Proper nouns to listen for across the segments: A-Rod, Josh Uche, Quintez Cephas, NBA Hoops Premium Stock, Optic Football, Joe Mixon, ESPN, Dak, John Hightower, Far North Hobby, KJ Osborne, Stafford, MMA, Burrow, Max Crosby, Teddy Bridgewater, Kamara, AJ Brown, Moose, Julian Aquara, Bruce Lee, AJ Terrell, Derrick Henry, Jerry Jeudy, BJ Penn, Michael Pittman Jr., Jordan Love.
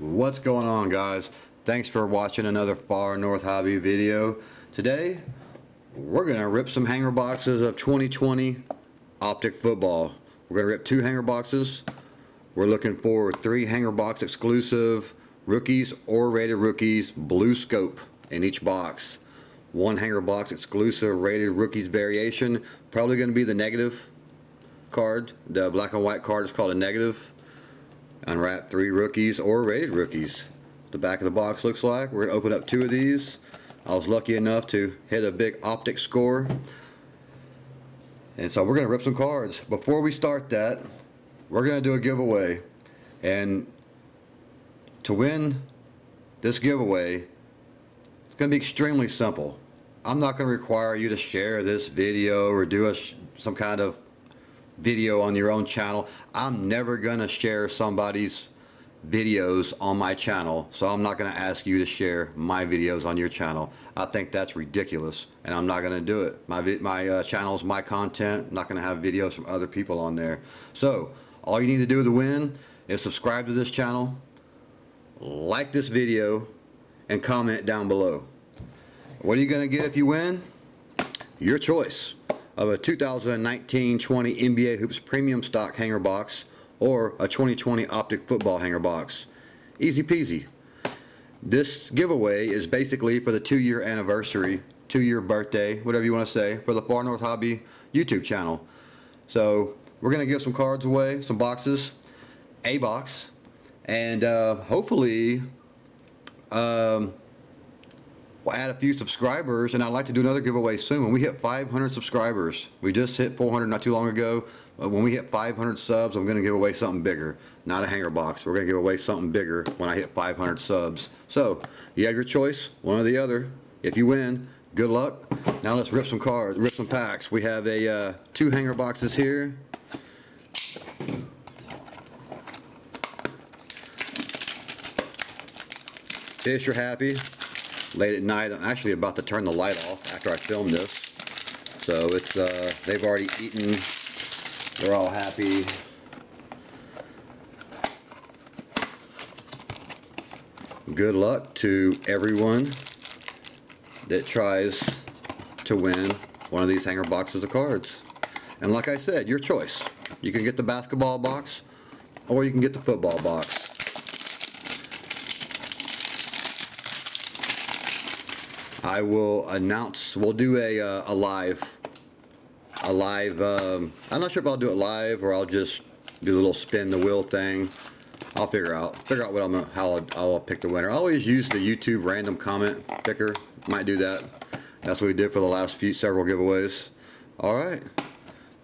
What's going on, guys? Thanks for watching another Far North Hobby video. Today we're gonna rip some hanger boxes of 2020 Optic Football. We're gonna rip 2 hanger boxes. We're looking for 3 hanger box exclusive rookies or rated rookies blue scope in each box. 1 hanger box exclusive rated rookies variation, probably going to be the negative card. The black and white card is called a negative. Unwrap 3 rookies or rated rookies. The back of the box looks like. We're going to open up 2 of these. I was lucky enough to hit a big optic score, and so we're going to rip some cards. Before we start that, we're going to do a giveaway, and to win this giveaway, it's going to be extremely simple. I'm not going to require you to share this video or do some kind of video on your own channel. I'm never going to share somebody's videos on my channel, so I'm not going to ask you to share my videos on your channel. I think that's ridiculous, and I'm not going to do it. My channel's my content. I'm not going to have videos from other people on there. So all you need to do to win is subscribe to this channel, like this video, and comment down below. What are you going to get if you win? Your choice of a 2019-20 NBA Hoops Premium Stock hanger box or a 2020 Optic Football hanger box. Easy peasy. This giveaway is basically for the 2-year anniversary, 2-year birthday, whatever you want to say, for the Far North Hobby YouTube channel. So we're going to give some cards away, some boxes, a box, and hopefully we'll add a few subscribers, and I'd like to do another giveaway soon. When we hit 500 subscribers, we just hit 400 not too long ago. When we hit 500 subs, I'm going to give away something bigger. Not a hanger box. We're going to give away something bigger when I hit 500 subs. So you have your choice, one or the other. If you win, good luck. Now let's rip some cards, rip some packs. We have a 2 hanger boxes here. If you're happy. Late at night, I'm actually about to turn the light off after I film this, so it's they've already eaten, they're all happy. Good luck to everyone that tries to win one of these hanger boxes of cards. And like I said, your choice. You can get the basketball box or you can get the football box. I will announce, we'll do a live, I'm not sure if I'll do it live or I'll just do the little spin the wheel thing. I'll figure out what how I'll pick the winner. I always use the YouTube random comment picker. Might do that. That's what we did for the last several giveaways. All right,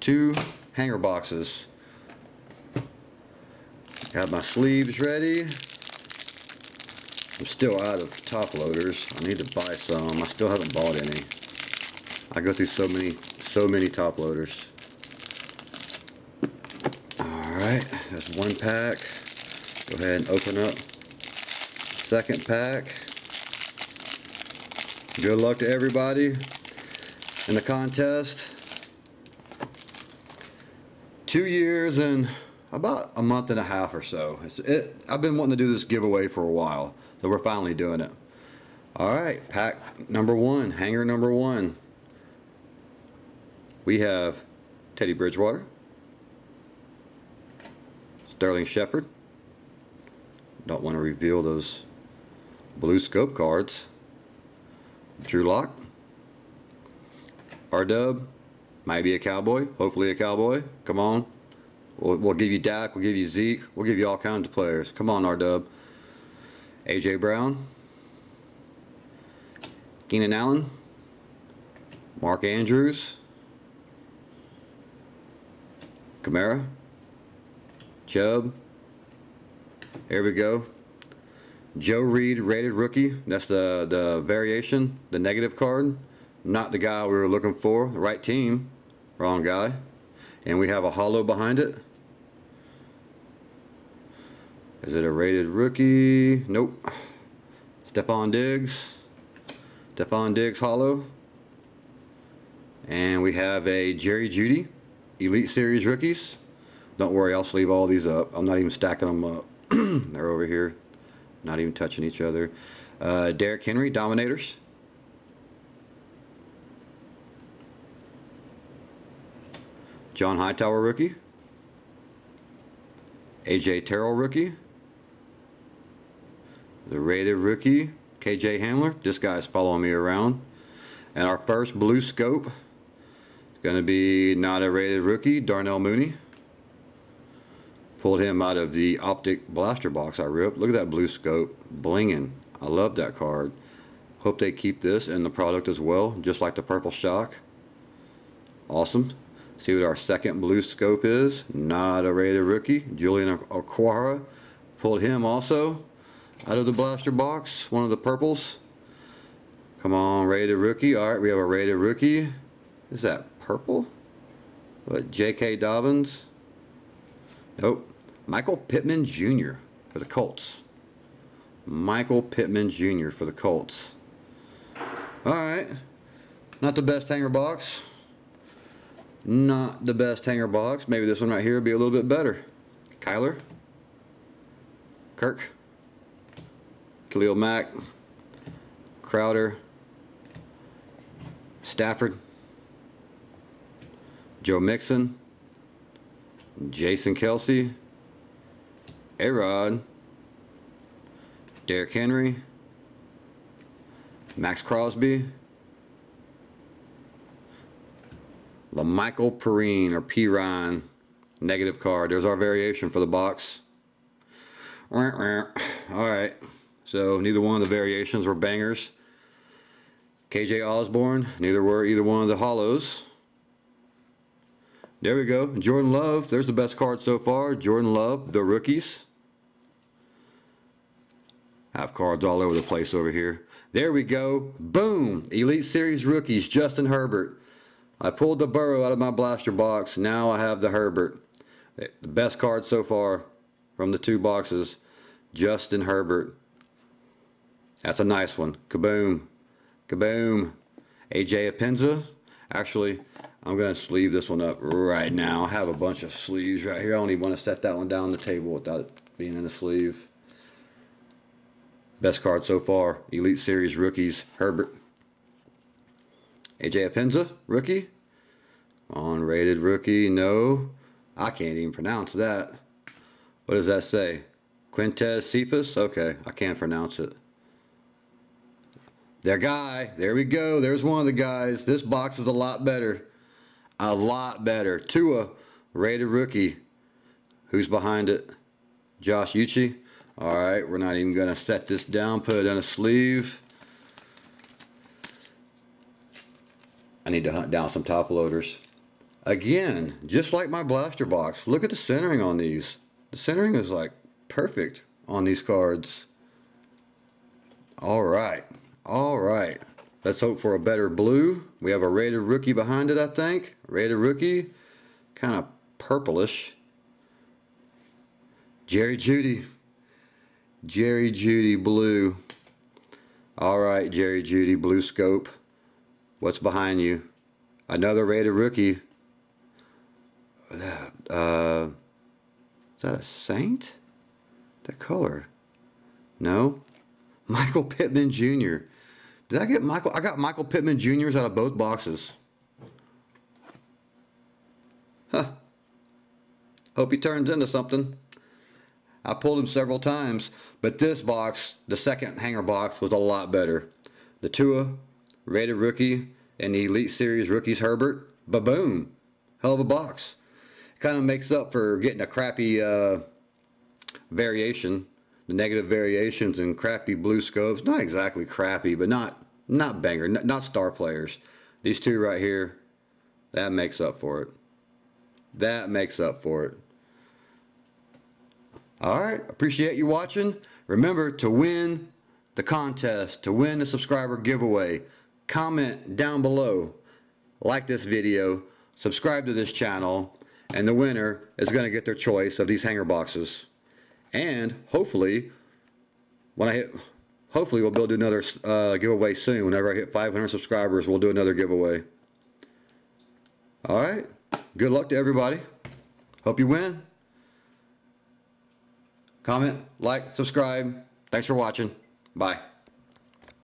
2 hanger boxes. Got my sleeves ready. I'm still out of top loaders. I need to buy some. I still haven't bought any. I go through so many top loaders. Alright, that's 1 pack. Go ahead and open up 2nd pack. Good luck to everybody in the contest. 2 years and about a month and a half or so. I've been wanting to do this giveaway for a while, so we're finally doing it. All right, pack number 1, hanger number 1. We have Teddy Bridgewater, Sterling Shepherd. Don't want to reveal those blue scope cards. Drew Lock, R-Dub, might be a Cowboy, hopefully a Cowboy. Come on. We'll give you Dak, we'll give you Zeke, we'll give you all kinds of players. Come on, R-Dub. AJ Brown, Keenan Allen, Mark Andrews, Kamara, Chubb. Here we go. Joe Reed, rated rookie. That's the variation, the negative card. Not the guy we were looking for. The right team, wrong guy. And we have a hollow behind it. Is it a rated rookie? Nope. Stephon Diggs. Stephon Diggs hollow. And we have a Jerry Jeudy, Elite Series rookies. Don't worry, I'll sleeve all these up. I'm not even stacking them up. They're over here. not even touching each other. Derrick Henry, Dominators. John Hightower, rookie. AJ Terrell, rookie. The rated rookie, KJ Hamler. This guy's following me around. And our first blue scope is going to be not a rated rookie, Darnell Mooney. Pulled him out of the Optic blaster box I ripped. Look at that blue scope, blinging. I love that card. Hope they keep this in the product as well, just like the purple shock. Awesome. See what our second blue scope is. Not a rated rookie, Julian Aquara. Pulled him also out of the blaster box, one of the purples. Come on, rated rookie. All right, we have a rated rookie. Is that purple? What, J.K. Dobbins? Nope. Michael Pittman Jr. for the Colts. Michael Pittman Jr. for the Colts. All right. Not the best hanger box. Not the best hanger box. Maybe this one right here would be a little bit better. Kyler. Kirk. Khalil Mack. Crowder. Stafford. Joe Mixon. Jason Kelsey. A-Rod. Derrick Henry. Max Crosby. LaMichael Perrine or P. Ryan. Negative card. There's our variation for the box. Alright. So neither one of the variations were bangers. KJ Osborne. Neither were either one of the hollows. There we go. Jordan Love. There's the best card so far. Jordan Love, the rookies. I have cards all over the place over here. There we go. Boom. Elite Series rookies. Justin Herbert. I pulled the Burrow out of my blaster box. Now I have the Herbert. The best card so far from the two boxes. Justin Herbert. That's a nice one. Kaboom. Kaboom. AJ Appenza. Actually, I'm going to sleeve this one up right now. I have a bunch of sleeves right here. I don't even want to set that one down on the table without it being in a sleeve. Best card so far, Elite Series rookies, Herbert. AJ Appenza, rookie. Unrated rookie, no. I can't even pronounce that. What does that say? Quintez Cephas? Okay, I can't pronounce it. Their guy. There we go. There's one of the guys. This box is a lot better. A lot better. Tua, rated rookie. Who's behind it? Josh Uche. All right, we're not even going to set this down, put it in a sleeve. I need to hunt down some top loaders. Again, just like my blaster box, look at the centering on these. The centering is like perfect on these cards. All right, all right. Let's hope for a better blue. We have a rated rookie behind it, I think. Rated rookie, kind of purplish. Jerry Jeudy. Jerry Jeudy blue. All right, Jerry Jeudy blue scope. What's behind you? Another rated rookie. Is that a Saint? That color? No. Michael Pittman Jr. Did I get Michael? I got Michael Pittman Jr.'s out of both boxes. Huh. Hope he turns into something. I pulled him several times, but this box, the second hanger box, was a lot better. The Tua, rated rookie, and the Elite Series rookies Herbert. Ba-boom. Hell of a box. Kind of makes up for getting a crappy variation. The negative variations and crappy blue scopes. Not exactly crappy, but not banger, not star players. These two right here, that makes up for it. That makes up for it. All right, appreciate you watching. Remember to win the contest, to win the subscriber giveaway. Comment down below, like this video, subscribe to this channel, and the winner is going to get their choice of these hanger boxes. And hopefully, hopefully we'll build another giveaway soon. Whenever I hit 500 subscribers, we'll do another giveaway. All right. Good luck to everybody. Hope you win. Comment, like, subscribe. Thanks for watching. Bye.